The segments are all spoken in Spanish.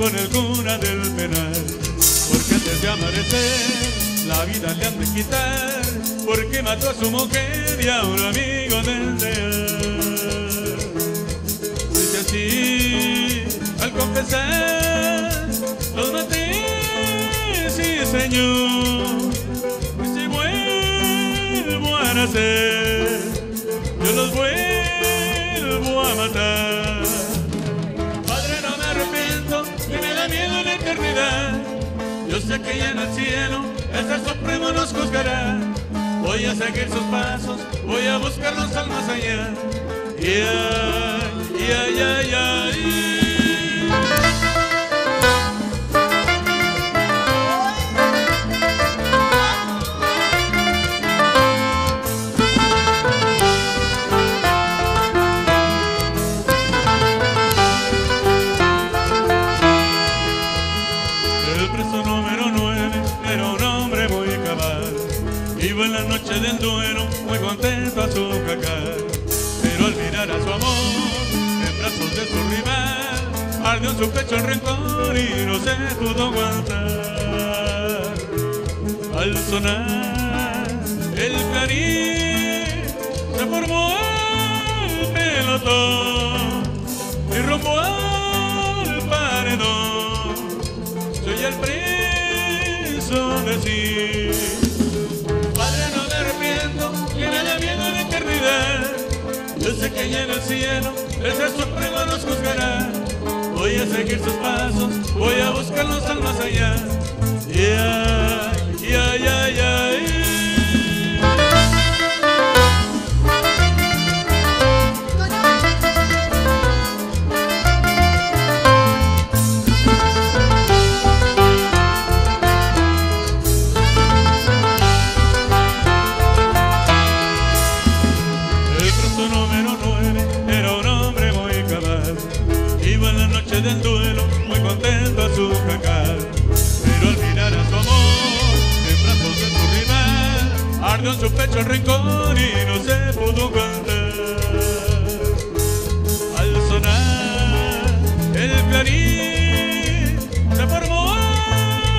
con el cura del penal, porque antes de amanecer la vida le han de quitar, porque mató a su mujer y a un amigo del real. Dice así, al confesar, los maté, sí señor, y si vuelvo a nacer, yo los vuelvo a matar. Padre, no me arrepiento, ni me da miedo la eternidad, yo sé que ya en el cielo el Ser Supremo nos juzgará. Voy a seguir sus pasos, voy a buscar los almas allá. El preso número 9 era un hombre muy cabal. Iba en la noche del duelo, muy contento a su cacar. Pero al mirar a su amor, en brazos de su rival, ardió en su pecho el rencor y no se pudo aguantar. Al sonar el clarín, se formó el pelotón y rumbo al paredón. Soy el preso de sí. Yo sé que allá en el cielo el Ser Supremo nos juzgará. Voy a seguir sus pasos, voy a buscar los almas allá. Del duelo, muy contento a su jacal, pero al mirar a su amor, en brazos de su rival, ardió en su pecho el rencor y no se pudo aguantar. Al sonar el clarín, se formó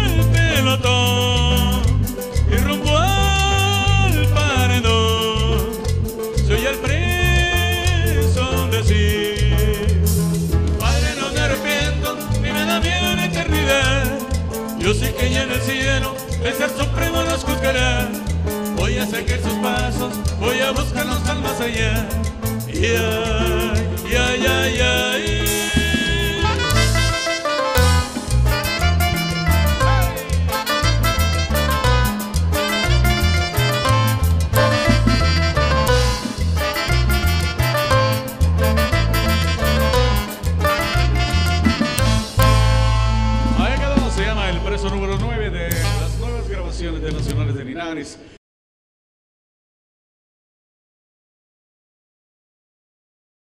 el pelotón y rumbo al paredón. Soy el preso de sí. Yo sé que ya en el cielo el Ser Supremo nos juzgará. Voy a seguir sus pasos, voy a buscar los almas allá. El preso número 9 de las nuevas grabaciones de Los Nacionales de Linares.